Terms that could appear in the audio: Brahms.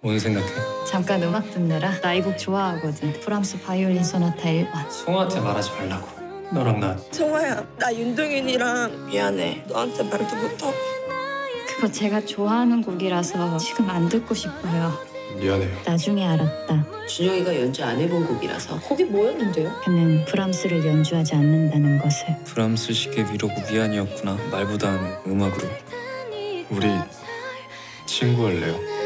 뭔 생각해? 잠깐 음악 듣느라 나 이 곡 좋아하거든. 브람스 바이올린 소나타 1번. 송아한테 말하지 말라고. 너랑 나. 송아야, 나 윤동윤이랑 미안해. 너한테 말도 못하고. 그거 제가 좋아하는 곡이라서 지금 안 듣고 싶어요. 미안해요. 나중에 알았다. 준영이가 연주 안 해본 곡이라서. 거기 뭐였는데요? 걔는 브람스를 연주하지 않는다는 것을. 브람스식의 위로고 미안이었구나. 말보단 음악으로. 우리 친구할래요?